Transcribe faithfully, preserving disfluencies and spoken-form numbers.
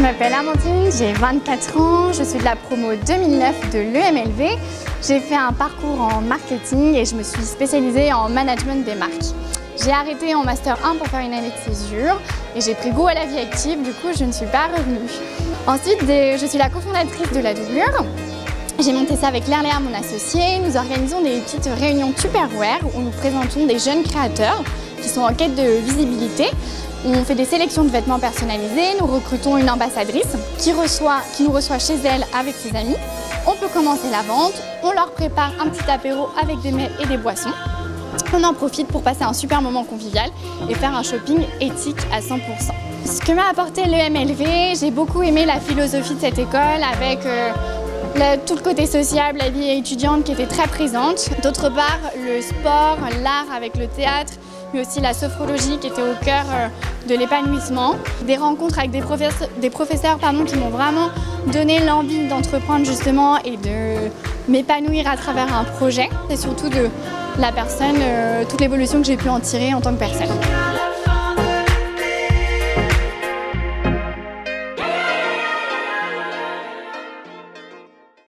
Je m'appelle Amandine, j'ai vingt-quatre ans, je suis de la promo deux mille neuf de l'E M L V. J'ai fait un parcours en marketing et je me suis spécialisée en management des marques. J'ai arrêté en Master un pour faire une année de césure et j'ai pris goût à la vie active, du coup je ne suis pas revenue. Ensuite, je suis la cofondatrice de La Doublure. J'ai monté ça avec Léa, mon associée. Nous organisons des petites réunions Tupperware où nous présentons des jeunes créateurs qui sont en quête de visibilité. On fait des sélections de vêtements personnalisés, nous recrutons une ambassadrice qui, reçoit, qui nous reçoit chez elle avec ses amis. On peut commencer la vente, on leur prépare un petit apéro avec des mets et des boissons. On en profite pour passer un super moment convivial et faire un shopping éthique à cent pour cent. Ce que m'a apporté l'E M L V, j'ai beaucoup aimé la philosophie de cette école avec euh, le, tout le côté sociable, la vie étudiante qui était très présente. D'autre part, le sport, l'art avec le théâtre, mais aussi la sophrologie qui était au cœur de l'épanouissement. Des rencontres avec des professeurs, des professeurs pardon, qui m'ont vraiment donné l'envie d'entreprendre justement et de m'épanouir à travers un projet. Et surtout de la personne, euh, toute l'évolution que j'ai pu en tirer en tant que personne.